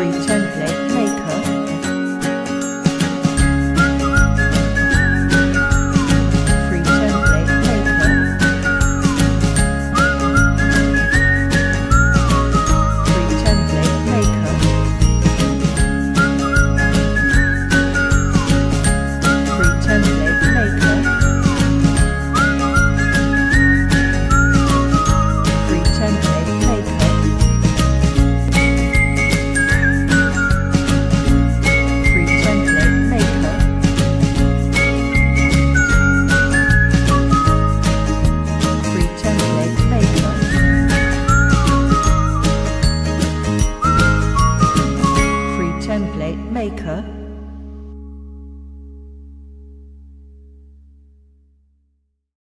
310.